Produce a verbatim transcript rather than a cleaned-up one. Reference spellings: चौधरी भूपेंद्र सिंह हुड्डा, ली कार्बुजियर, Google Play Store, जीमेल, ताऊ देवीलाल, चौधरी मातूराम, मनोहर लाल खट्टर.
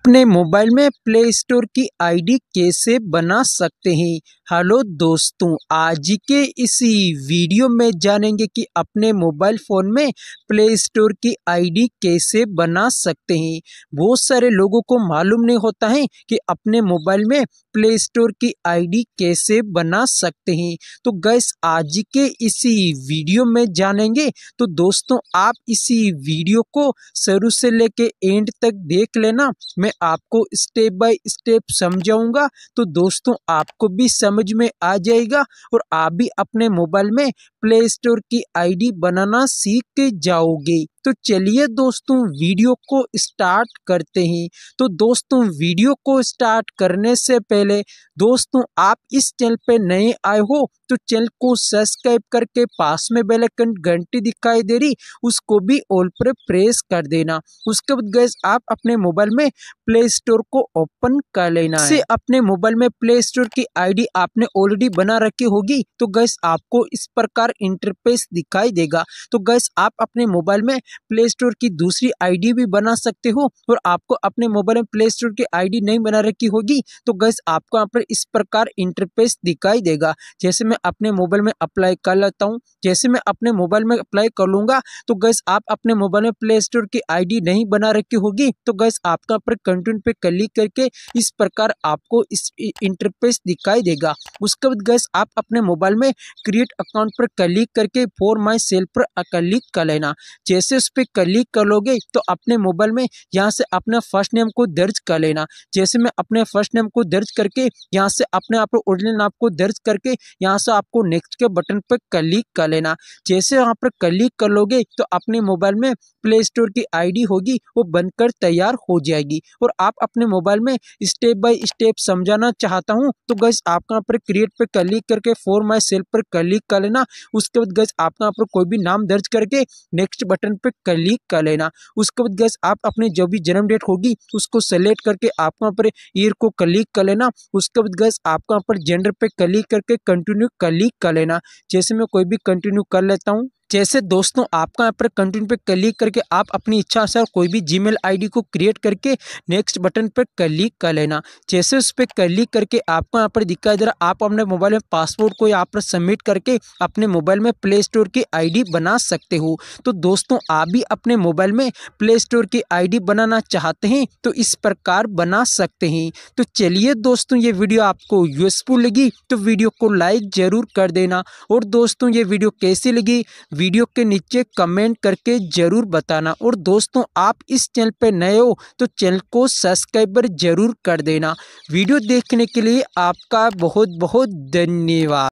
अपने मोबाइल में play store की आईडी कैसे बना सकते हैं। हेलो दोस्तों, आज के इसी वीडियो में जानेंगे कि अपने मोबाइल फ़ोन में प्ले स्टोर की आईडी कैसे बना सकते हैं। बहुत सारे लोगों को मालूम नहीं होता है कि अपने मोबाइल में प्ले स्टोर की आईडी कैसे बना सकते हैं। तो गाइस, आज के इसी वीडियो में जानेंगे। तो दोस्तों, आप इसी वीडियो को शुरू से लेके एंड तक देख लेना, मैं आपको स्टेप बाय स्टेप समझाऊंगा। तो दोस्तों, आपको भी समझ में आ जाएगा और आप भी अपने मोबाइल में प्ले स्टोर की आईडी बनाना सीख जाओगे। तो चलिए दोस्तों, वीडियो को स्टार्ट करते हैं। तो दोस्तों, वीडियो को स्टार्ट करने से पहले दोस्तों, आप इस चैनल पे नए आए हो तो चैनल को सब्सक्राइब करके पास में बेल आइकन घंटी दिखाई दे रही, उसको भी ऑल पर प्रेस कर देना। उसके बाद गाइस, आप अपने मोबाइल में प्ले स्टोर को ओपन कर लेना है। से अपने मोबाइल में प्ले स्टोर की आईडी आपने ऑलरेडी बना रखी होगी। तो गाइस, आपको इस प्रकार इंटरफेस दिखाई देगा। तो गाइस, आप अपने मोबाइल में प्ले स्टोर की दूसरी आईडी भी बना सकते हो और आपको अपने मोबाइल में प्ले स्टोर की आईडी नहीं बना रखी होगी तो गाइस, आपको यहाँ पर इस प्रकार इंटरफेस दिखाई देगा। जैसे मैं अपने मोबाइल में अप्लाई कर लेता हूँ जैसे मैं अपने मोबाइल में अप्लाई कर लूंगा तो गाइस, आप अपने मोबाइल में प्ले स्टोर की आईडी नहीं बना रखी होगी तो गाइस, आपका पर कंटेंट पे क्लिक करके इस प्रकार आपको इस इंटरफेस दिखाई देगा। उसके बाद गाइस, आप अपने मोबाइल में क्रिएट अकाउंट पर क्लिक करके फॉर माई सेल्फ पर क्लिक कर लेना। जैसे उस पर क्लिक कर लोगे तो अपने मोबाइल में यहाँ से अपने फर्स्ट नेम को दर्ज कर लेना। जैसे मैं अपने फर्स्ट नेम को दर्ज करके यहाँ से अपने आप ओरिजिनल नाम को दर्ज करके यहाँ से आपको नेक्स्ट के बटन पर क्लिक कर लेना। जैसे यहाँ पर क्लिक कर लोगे तो अपने मोबाइल में प्ले स्टोर की आईडी होगी वो बनकर तैयार हो जाएगी। और आप अपने मोबाइल में स्टेप बाय स्टेप समझाना चाहता हूँ तो गाइस, आपका यहाँ पर क्रिएट पर क्लिक करके फॉर माई सेल्फ पर क्लिक कर लेना। उसके बाद गाइस, आपका यहाँ पर कोई भी नाम दर्ज करके नेक्स्ट बटन पर क्लिक कर लेना। उसके बाद गाइस, आप अपने जो भी जन्म डेट होगी उसको सेलेक्ट करके आपका यहाँ पर ईयर को क्लिक कर लेना। उसके बाद गाइस, आपका यहाँ पर जेंडर पे क्लिक करके कंटिन्यू क्लिक कर लेना। जैसे मैं कोई भी कंटिन्यू कर लेता हूँ। जैसे दोस्तों, आपका यहाँ पर कंटिन्यू पे क्लिक करके आप अपनी इच्छा अनुसार कोई भी जीमेल आईडी को क्रिएट करके नेक्स्ट बटन पर क्लिक कर लेना। जैसे उस पर क्लिक करके आपको यहाँ पर दिखाई दे रहा, आप अपने मोबाइल में पासवर्ड को यहाँ पर सबमिट करके अपने मोबाइल में प्ले स्टोर की आईडी बना सकते हो। तो दोस्तों, आप भी अपने मोबाइल में प्ले स्टोर की आईडी बनाना चाहते हैं तो इस प्रकार बना सकते हैं। तो चलिए दोस्तों, ये वीडियो आपको यूजफुल लगी तो वीडियो को लाइक ज़रूर कर देना। और दोस्तों, ये वीडियो कैसी लगी वीडियो के नीचे कमेंट करके ज़रूर बताना। और दोस्तों, आप इस चैनल पर नए हो तो चैनल को सब्सक्राइबर ज़रूर कर देना। वीडियो देखने के लिए आपका बहुत बहुत धन्यवाद।